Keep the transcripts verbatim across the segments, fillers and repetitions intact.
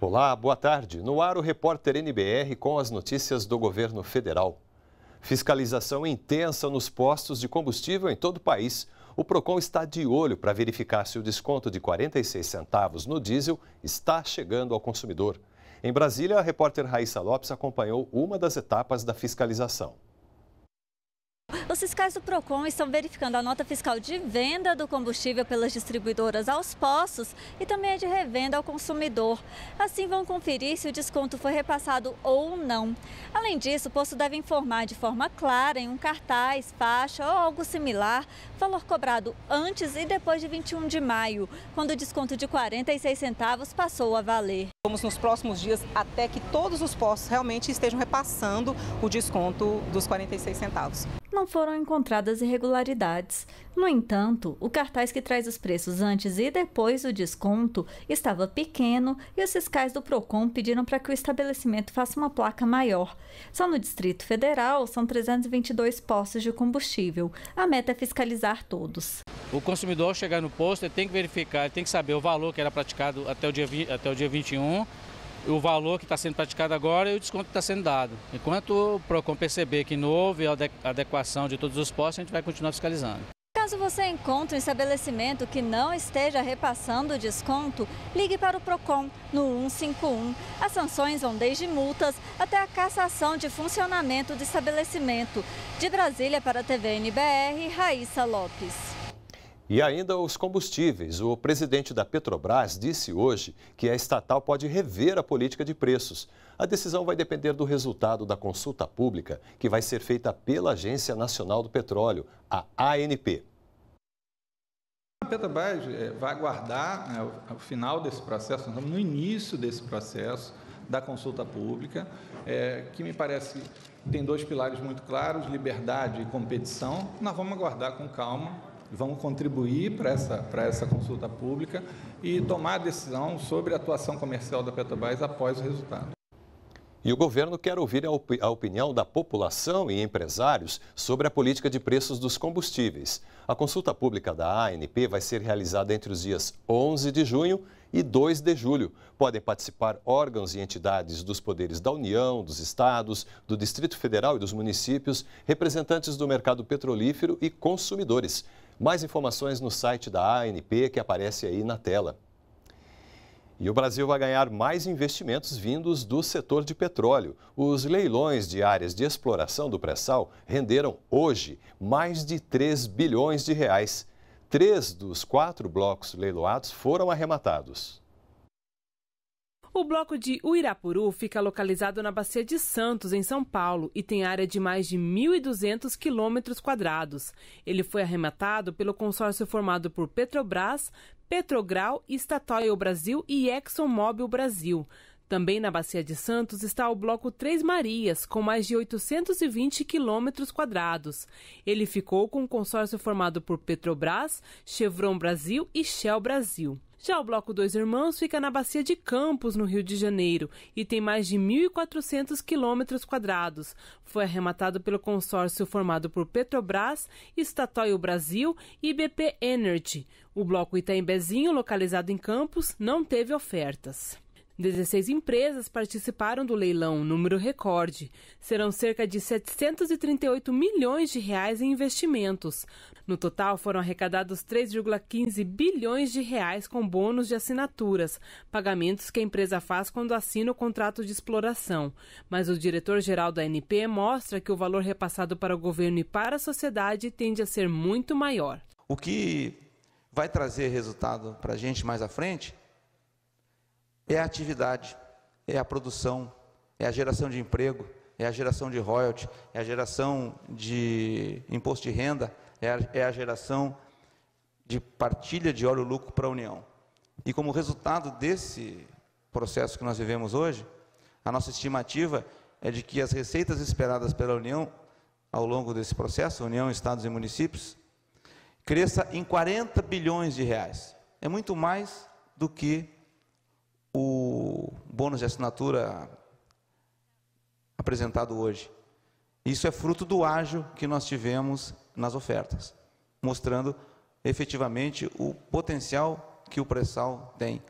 Olá, boa tarde. No ar o repórter N B R com as notícias do governo federal. Fiscalização intensa nos postos de combustível em todo o país. O PROCON está de olho para verificar se o desconto de quarenta e seis centavos no diesel está chegando ao consumidor. Em Brasília, a repórter Raíssa Lopes acompanhou uma das etapas da fiscalização. Os fiscais do PROCON estão verificando a nota fiscal de venda do combustível pelas distribuidoras aos postos e também a de revenda ao consumidor. Assim vão conferir se o desconto foi repassado ou não. Além disso, o posto deve informar de forma clara, em um cartaz, faixa ou algo similar, o valor cobrado antes e depois de vinte e um de maio, quando o desconto de quarenta e seis centavos passou a valer. Vamos nos próximos dias até que todos os postos realmente estejam repassando o desconto dos quarenta e seis centavos. Não foram encontradas irregularidades. No entanto, o cartaz que traz os preços antes e depois do desconto estava pequeno e os fiscais do PROCON pediram para que o estabelecimento faça uma placa maior. Só no Distrito Federal são trezentos e vinte e dois postos de combustível. A meta é fiscalizar todos. O consumidor chegar no posto, ele tem que verificar, ele tem que saber o valor que era praticado até o dia, até o dia vinte e um, o valor que está sendo praticado agora e o desconto que está sendo dado. Enquanto o PROCON perceber que não houve a adequação de todos os postos, a gente vai continuar fiscalizando. Caso você encontre um estabelecimento que não esteja repassando o desconto, ligue para o PROCON no um cinco um. As sanções vão desde multas até a cassação de funcionamento do estabelecimento. De Brasília para a T V N B R, Raíssa Lopes. E ainda os combustíveis. O presidente da Petrobras disse hoje que a estatal pode rever a política de preços. A decisão vai depender do resultado da consulta pública, que vai ser feita pela Agência Nacional do Petróleo, a A N P. A Petrobras vai aguardar o final desse processo, nós estamos no início desse processo da consulta pública, que me parece tem dois pilares muito claros, liberdade e competição. Nós vamos aguardar com calma. Vão contribuir para essa, para essa consulta pública e tomar a decisão sobre a atuação comercial da Petrobras após o resultado. E o governo quer ouvir a, op- a opinião da população e empresários sobre a política de preços dos combustíveis. A consulta pública da A N P vai ser realizada entre os dias onze de junho e dois de julho. Podem participar órgãos e entidades dos poderes da União, dos estados, do Distrito Federal e dos municípios, representantes do mercado petrolífero e consumidores. Mais informações no site da A N P, que aparece aí na tela. E o Brasil vai ganhar mais investimentos vindos do setor de petróleo. Os leilões de áreas de exploração do pré-sal renderam hoje mais de três bilhões de reais. Três dos quatro blocos leiloados foram arrematados. O bloco de Uirapuru fica localizado na Bacia de Santos, em São Paulo, e tem área de mais de mil e duzentos quilômetros quadrados. Ele foi arrematado pelo consórcio formado por Petrobras, Petrogral, Statoil Brasil e ExxonMobil Brasil. Também na Bacia de Santos está o bloco Três Marias, com mais de oitocentos e vinte quilômetros quadrados. Ele ficou com um consórcio formado por Petrobras, Chevron Brasil e Shell Brasil. Já o Bloco Dois Irmãos fica na Bacia de Campos, no Rio de Janeiro, e tem mais de mil e quatrocentos quilômetros quadrados. Foi arrematado pelo consórcio formado por Petrobras, Statoil Brasil e B P Energy. O Bloco Itaimbezinho, localizado em Campos, não teve ofertas. dezesseis empresas participaram do leilão, número recorde. Serão cerca de setecentos e trinta e oito milhões de reais em investimentos. No total, foram arrecadados três vírgula quinze bilhões de reais com bônus de assinaturas, pagamentos que a empresa faz quando assina o contrato de exploração. Mas o diretor-geral da A N P mostra que o valor repassado para o governo e para a sociedade tende a ser muito maior. O que vai trazer resultado para a gente mais à frente é a atividade, é a produção, é a geração de emprego, é a geração de royalty, é a geração de imposto de renda, é a, é a geração de partilha de óleo-lucro para a União. E como resultado desse processo que nós vivemos hoje, a nossa estimativa é de que as receitas esperadas pela União, ao longo desse processo, União, Estados e Municípios, cresça em quarenta bilhões de reais. É muito mais do que o bônus de assinatura apresentado hoje. Isso é fruto do ágio que nós tivemos nas ofertas, mostrando efetivamente o potencial que o pré-sal tem.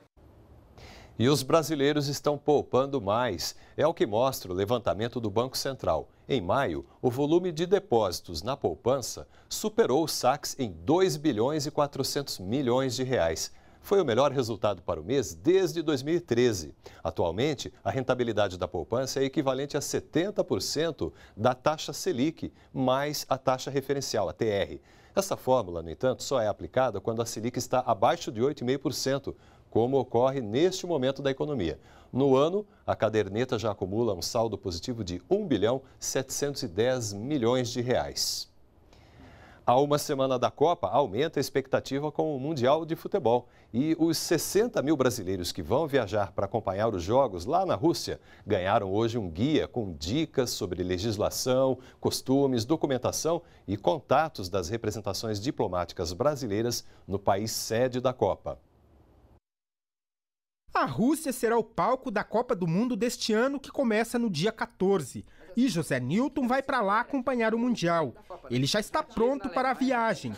E os brasileiros estão poupando mais. É o que mostra o levantamento do Banco Central. Em maio, o volume de depósitos na poupança superou os saques em dois bilhões e quatrocentos milhões de reais. Foi o melhor resultado para o mês desde dois mil e treze. Atualmente, a rentabilidade da poupança é equivalente a setenta por cento da taxa Selic, mais a taxa referencial, a T R. Essa fórmula, no entanto, só é aplicada quando a Selic está abaixo de oito vírgula cinco por cento, como ocorre neste momento da economia. No ano, a caderneta já acumula um saldo positivo de um bilhão setecentos e dez milhões de reais. A uma semana da Copa, aumenta a expectativa com o Mundial de Futebol. E os sessenta mil brasileiros que vão viajar para acompanhar os jogos lá na Rússia ganharam hoje um guia com dicas sobre legislação, costumes, documentação e contatos das representações diplomáticas brasileiras no país sede da Copa. A Rússia será o palco da Copa do Mundo deste ano, que começa no dia quatorze. E José Newton vai para lá acompanhar o Mundial. Ele já está pronto para a viagem.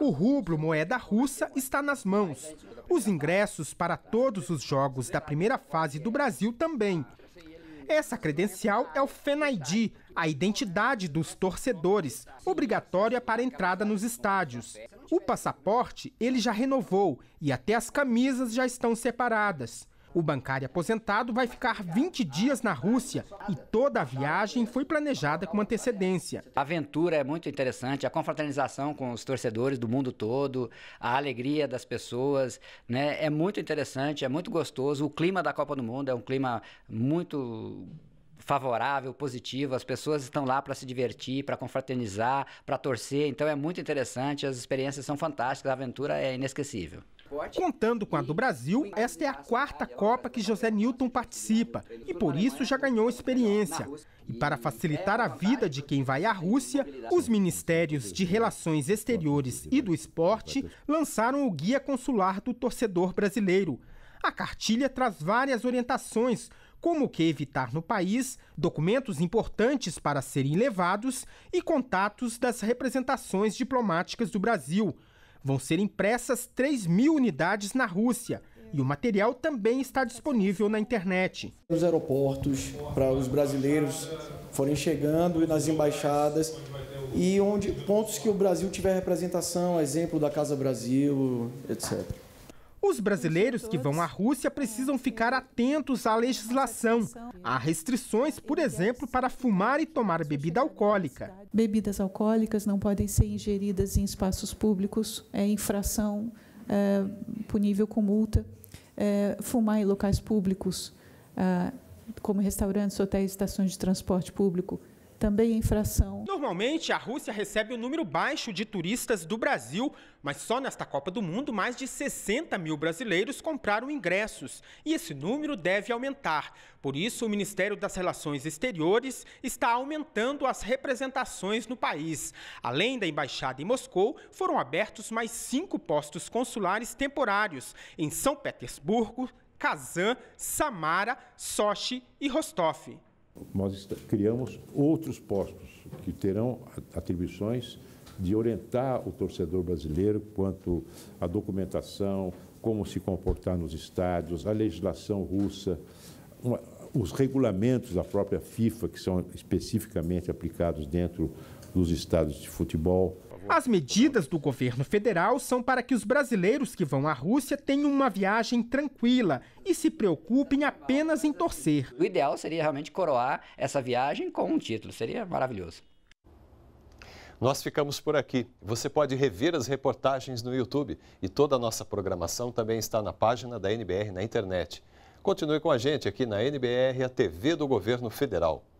O rublo moeda russa está nas mãos. Os ingressos para todos os jogos da primeira fase do Brasil também. Essa credencial é o FENAID, a identidade dos torcedores, obrigatória para entrada nos estádios. O passaporte ele já renovou e até as camisas já estão separadas. O bancário aposentado vai ficar vinte dias na Rússia e toda a viagem foi planejada com antecedência. A aventura é muito interessante, a confraternização com os torcedores do mundo todo, a alegria das pessoas, né? É muito interessante, é muito gostoso. O clima da Copa do Mundo é um clima muito favorável, positivo, as pessoas estão lá para se divertir, para confraternizar, para torcer, então é muito interessante, as experiências são fantásticas, a aventura é inesquecível. Contando com a do Brasil, esta é a quarta Copa que José Newton participa e por isso já ganhou experiência. E para facilitar a vida de quem vai à Rússia, os Ministérios de Relações Exteriores e do Esporte lançaram o Guia Consular do Torcedor Brasileiro. A cartilha traz várias orientações, como o que evitar no país, documentos importantes para serem levados e contatos das representações diplomáticas do Brasil. Vão ser impressas três mil unidades na Rússia e o material também está disponível na internet. Os aeroportos para os brasileiros forem chegando e nas embaixadas e onde pontos que o Brasil tiver representação, exemplo da Casa Brasil, etcétera. Os brasileiros que vão à Rússia precisam ficar atentos à legislação. Há restrições, por exemplo, para fumar e tomar bebida alcoólica. Bebidas alcoólicas não podem ser ingeridas em espaços públicos, é infração, é punível com multa. É, fumar em locais públicos, é, como restaurantes, hotéis, estações de transporte público, também é infração. Normalmente, a Rússia recebe um número baixo de turistas do Brasil, mas só nesta Copa do Mundo, mais de sessenta mil brasileiros compraram ingressos. E esse número deve aumentar. Por isso, o Ministério das Relações Exteriores está aumentando as representações no país. Além da embaixada em Moscou, foram abertos mais cinco postos consulares temporários em São Petersburgo, Kazan, Samara, Sochi e Rostov. Nós criamos outros postos que terão atribuições de orientar o torcedor brasileiro quanto à documentação, como se comportar nos estádios, a legislação russa, uma, os regulamentos da própria FIFA, que são especificamente aplicados dentro dos estádios de futebol. As medidas do governo federal são para que os brasileiros que vão à Rússia tenham uma viagem tranquila e se preocupem apenas em torcer. O ideal seria realmente coroar essa viagem com um título, seria maravilhoso. Nós ficamos por aqui. Você pode rever as reportagens no YouTube e toda a nossa programação também está na página da N B R na internet. Continue com a gente aqui na N B R, a T V do Governo Federal.